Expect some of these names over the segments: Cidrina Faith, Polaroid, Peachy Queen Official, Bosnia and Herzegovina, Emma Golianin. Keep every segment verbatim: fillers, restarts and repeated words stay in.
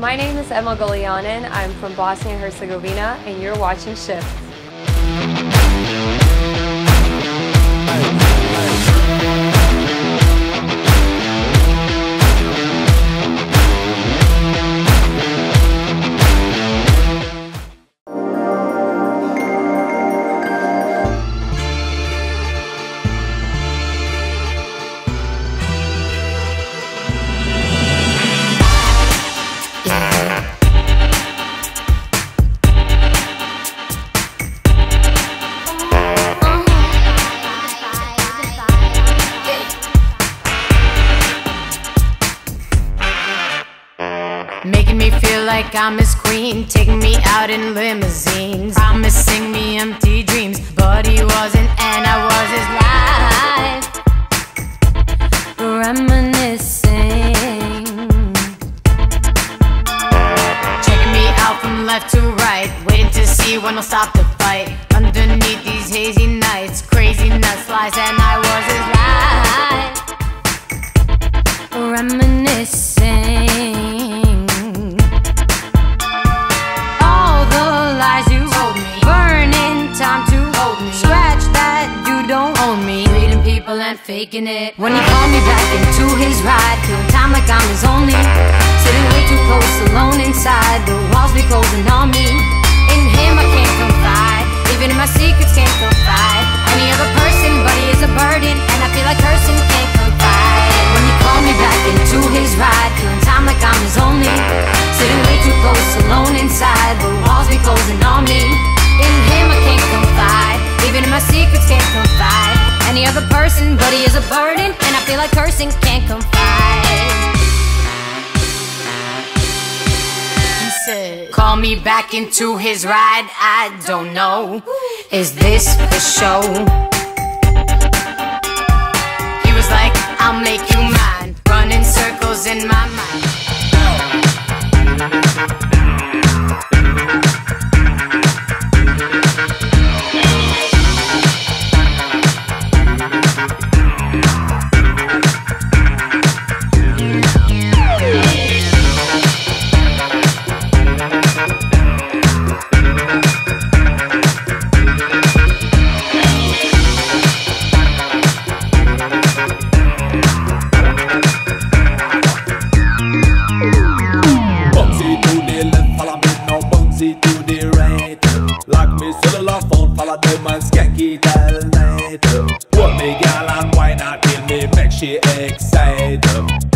My name is Emma Golianin. I'm from Bosnia and Herzegovina, and you're watching Shift. Making me feel like I'm his queen, taking me out in limousines, promising me empty dreams, but he wasn't and I was his life. Reminiscing, checking me out from left to right, waiting to see when I'll stop the fight. Underneath these hazy nights, crazy nuts, lies, and I was his life. Reminiscing. And faking it when he called me back into his ride, killing time like I'm his only. Sitting way too close, alone inside. The walls be closing on me. In him I can't confide, even in my secrets can't confide. Any other person, but he is a burden, and I feel like cursing, can't confide. When he called me back into his ride, killing time like I'm his only. Sitting way too close, alone inside. The walls be closing on me. In him I can't confide, even in my secrets can't confide. Any other person, but he is a burden, and I feel like cursing, can't confide. He said, call me back into his ride, I don't know. Is this for show? He was like, I'll make you mine, running circles in my mind.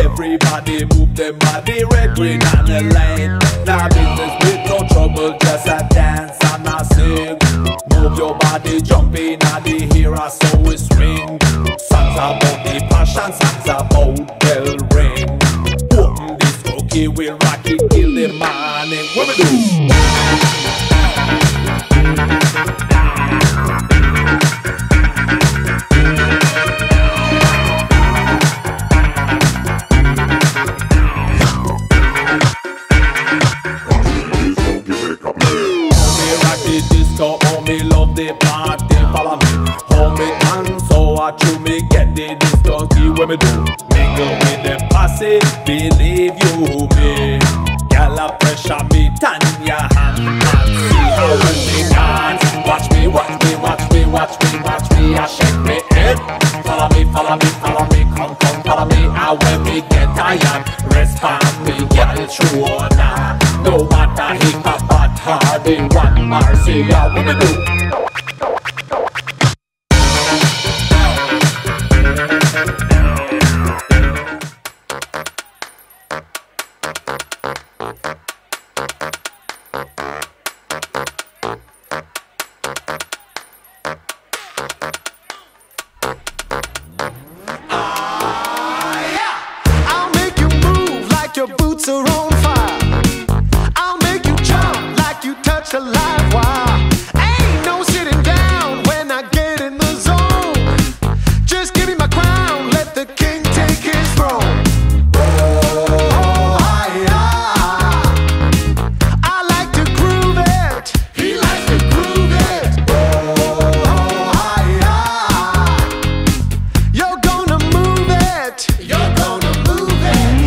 Everybody move them body, red, green and the light. Now business with no trouble, just a dance and a sing. Move your body, jump in and the hear us always swing. Songs about the passion, songs about bell ring. Open this cookie, we'll rock it, kill the man and women do. When me do mingle with them passing, believe you me. Gala pressure me, turn your hand and see how when me dance. Watch me, watch me, watch me, watch me, watch me. I shake me head. Follow me, follow me, follow me, come, come, follow me. And when we get tired, respond me, get it through or not. No matter hip hop, but hard in one mercy. How when me do? You're gonna move it.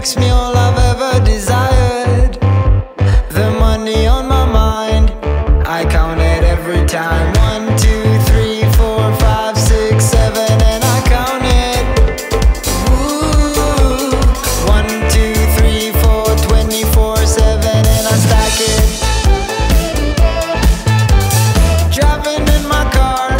makes me all I've ever desired. The money on my mind, I count it every time. One, two, three, four, five, six, seven, and I count it. Ooh. One, two, three, four, twenty-four, seven, and I stack it. Driving in my car,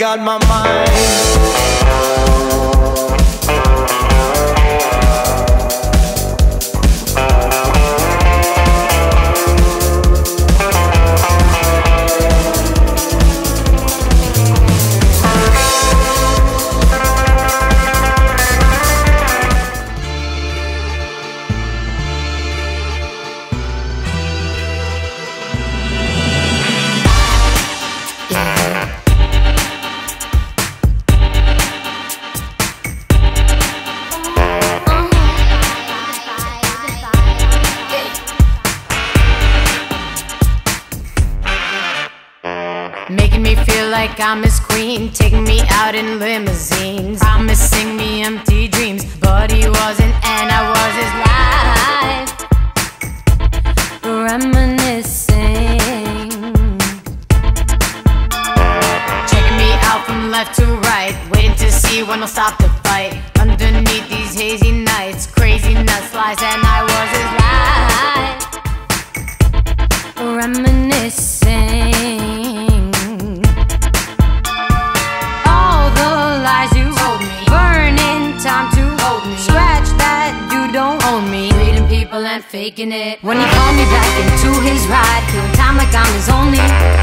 got my mind. Making me feel like I'm his queen, taking me out in limousines, promising me empty dreams, but he wasn't and I was his wife. Reminiscing, checking me out from left to right, waiting to see when I'll stop the fight. Underneath these hazy nights, crazy nut slice and I was his wife. Reminiscing. And faking it. When he called me back into his ride, feeling time like I'm his only